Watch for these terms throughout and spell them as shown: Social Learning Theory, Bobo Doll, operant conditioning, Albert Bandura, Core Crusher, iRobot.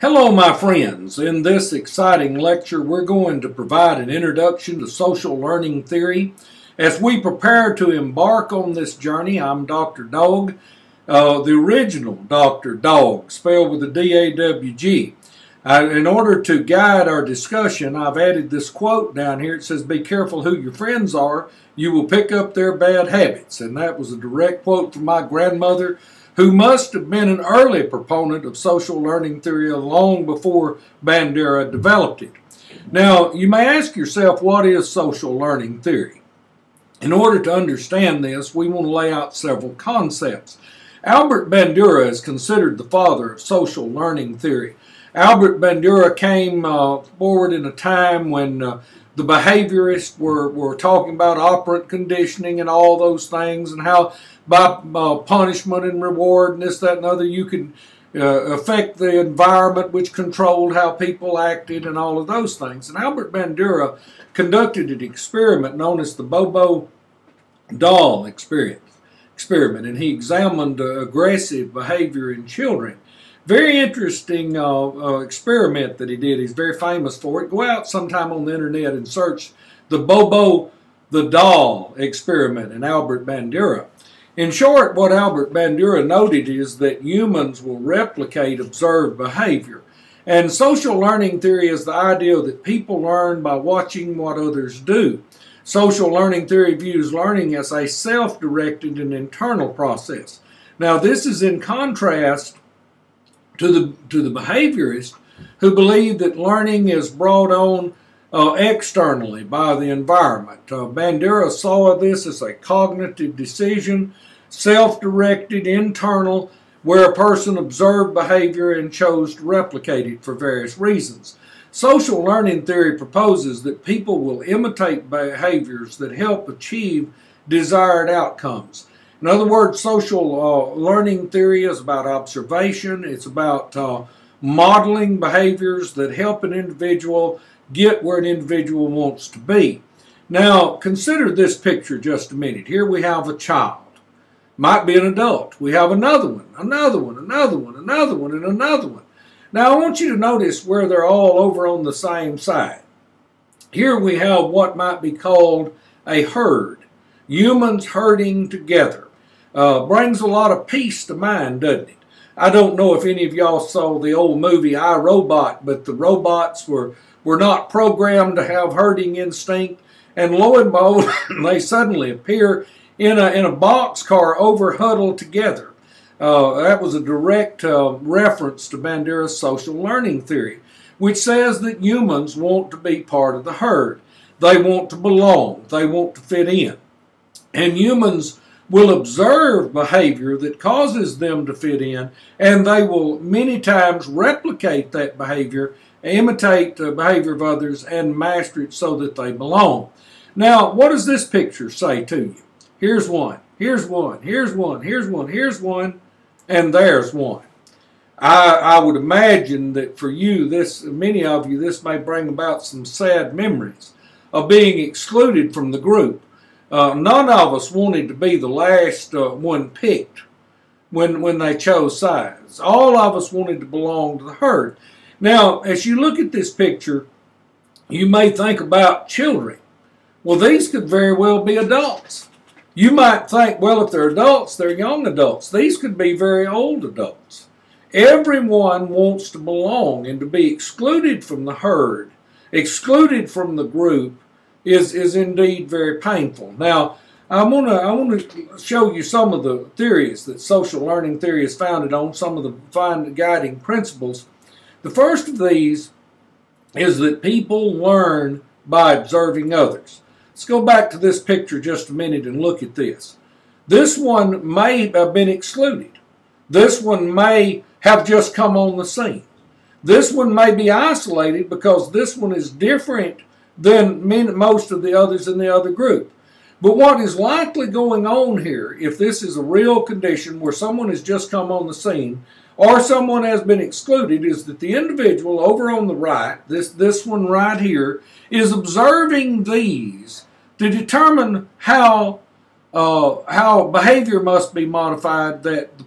Hello my friends, in this exciting lecture we're going to provide an introduction to social learning theory. As we prepare to embark on this journey, I'm Dr. Dog, the original Dr. Dog, spelled with a D-A-W-G. In order to guide our discussion, I've added this quote down here. It says, "Be careful who your friends are, you will pick up their bad habits." And that was a direct quote from my grandmother, who must have been an early proponent of social learning theory long before Bandura developed it. Now, you may ask yourself, what is social learning theory? In order to understand this, we want to lay out several concepts. Albert Bandura is considered the father of social learning theory. Albert Bandura came forward in a time when the behaviorists were talking about operant conditioning and all those things, and how by punishment and reward and this, that, and other, you could affect the environment, which controlled how people acted and all of those things. And Albert Bandura conducted an experiment known as the Bobo Doll experiment, and he examined aggressive behavior in children. Very interesting experiment that he did. He's very famous for it. Go out sometime on the internet and search the Bobo the Doll experiment and Albert Bandura. In short, what Albert Bandura noted is that humans will replicate observed behavior. And social learning theory is the idea that people learn by watching what others do. Social learning theory views learning as a self-directed and internal process. Now, this is in contrast to the behaviorists who believe that learning is brought on externally by the environment. Bandura saw this as a cognitive decision, self-directed, internal, where a person observed behavior and chose to replicate it for various reasons. Social learning theory proposes that people will imitate behaviors that help achieve desired outcomes. In other words, social learning theory is about observation. It's about modeling behaviors that help an individual get where an individual wants to be. Now, consider this picture just a minute. Here we have a child. Might be an adult. We have another one, another one, another one, another one, and another one. Now, I want you to notice where they're all over on the same side. Here we have what might be called a herd. Humans herding together. Brings a lot of peace to mind, doesn't it? I don't know if any of y'all saw the old movie iRobot, but the robots were not programmed to have herding instinct, and lo and behold, they suddenly appear in a boxcar over huddled together. That was a direct reference to Bandura's social learning theory, which says that humans want to be part of the herd. They want to belong. They want to fit in. And humans will observe behavior that causes them to fit in, and they will many times replicate that behavior, imitate the behavior of others, and master it so that they belong. Now, what does this picture say to you? Here's one, here's one, here's one, here's one, here's one, and there's one. I would imagine that for you, many of you, this may bring about some sad memories of being excluded from the group. None of us wanted to be the last one picked when they chose sides. All of us wanted to belong to the herd. Now, as you look at this picture, you may think about children. Well, these could very well be adults. You might think, well, if they're adults, they're young adults. These could be very old adults. Everyone wants to belong, and to be excluded from the herd, excluded from the group, is indeed very painful. Now, I want to show you some of the theories that social learning theory is founded on, some of the guiding principles. The first of these is that people learn by observing others. Let's go back to this picture just a minute and look at this. This one may have been excluded. This one may have just come on the scene. This one may be isolated because this one is different than most of the others in the other group. But what is likely going on here, if this is a real condition where someone has just come on the scene or someone has been excluded, is that the individual over on the right, this one right here, is observing these to determine how behavior must be modified that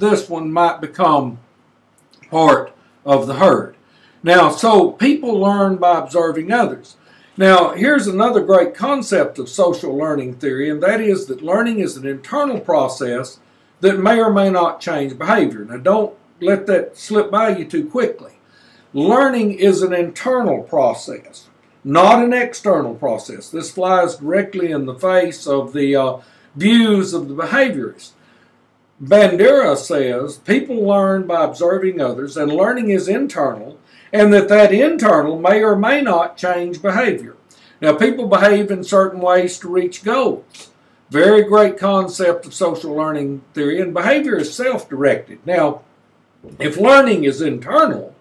this one might become part of the herd. Now, so people learn by observing others. Now, here's another great concept of social learning theory, and that is that learning is an internal process that may or may not change behavior. Now, don't let that slip by you too quickly. Learning is an internal process, not an external process. This flies directly in the face of the views of the behaviorists. Bandura says people learn by observing others, and learning is internal, and that internal may or may not change behavior. Now, people behave in certain ways to reach goals. Very great concept of social learning theory, and behavior is self-directed. Now, if learning is internal,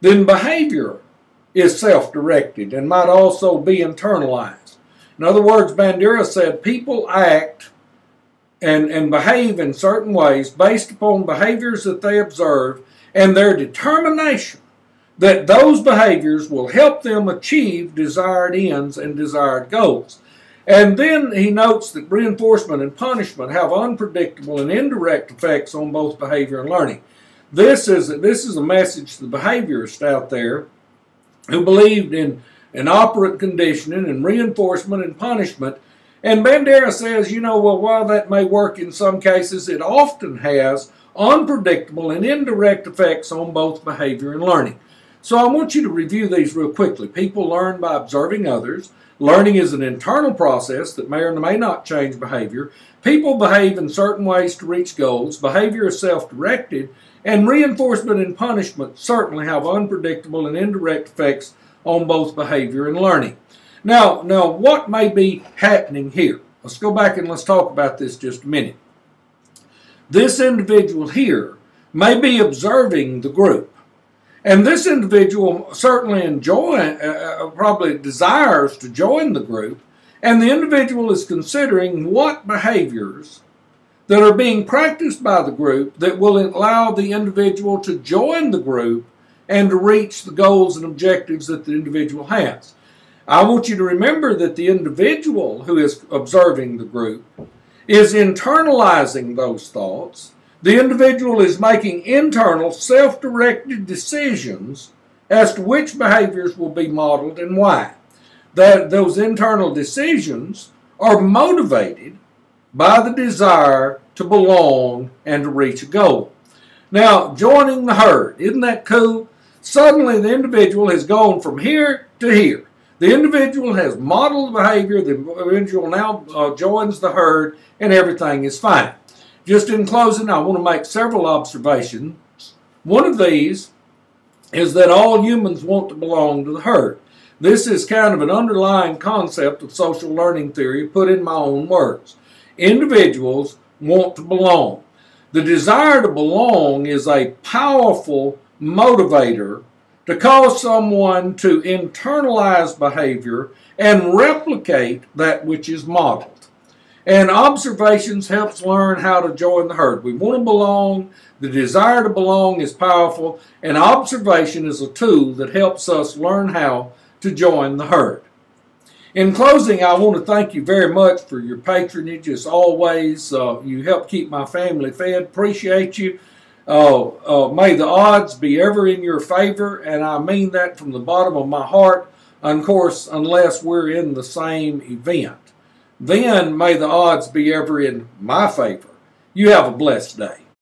then behavior is self-directed and might also be internalized. In other words, Bandura said people act and behave in certain ways based upon behaviors that they observe and their determination that those behaviors will help them achieve desired ends and desired goals. And then he notes that reinforcement and punishment have unpredictable and indirect effects on both behavior and learning. This is a message to the behaviorists out there who believed in operant conditioning and reinforcement and punishment. And Bandura says, you know, well, while that may work in some cases, it often has unpredictable and indirect effects on both behavior and learning. So I want you to review these real quickly. People learn by observing others. Learning is an internal process that may or may not change behavior. People behave in certain ways to reach goals. Behavior is self-directed. And reinforcement and punishment certainly have unpredictable and indirect effects on both behavior and learning. Now, what may be happening here? Let's go back and let's talk about this just a minute. This individual here may be observing the group. And this individual certainly probably desires to join the group, and the individual is considering what behaviors that are being practiced by the group that will allow the individual to join the group and to reach the goals and objectives that the individual has. I want you to remember that the individual who is observing the group is internalizing those thoughts. The individual is making internal, self-directed decisions as to which behaviors will be modeled and why. Those internal decisions are motivated by the desire to belong and to reach a goal. Now, joining the herd, isn't that cool? Suddenly the individual has gone from here to here. The individual has modeled behavior, the individual now joins the herd, and everything is fine. Just in closing, I want to make several observations. One of these is that all humans want to belong to the herd. This is kind of an underlying concept of social learning theory put in my own words. Individuals want to belong. The desire to belong is a powerful motivator to cause someone to internalize behavior and replicate that which is modeled. And observations helps learn how to join the herd. We want to belong. The desire to belong is powerful, and observation is a tool that helps us learn how to join the herd. In closing, I want to thank you very much for your patronage. As always, you help keep my family fed. Appreciate you. May the odds be ever in your favor, and I mean that from the bottom of my heart, of course, unless we're in the same event. Then may the odds be ever in my favor. You have a blessed day.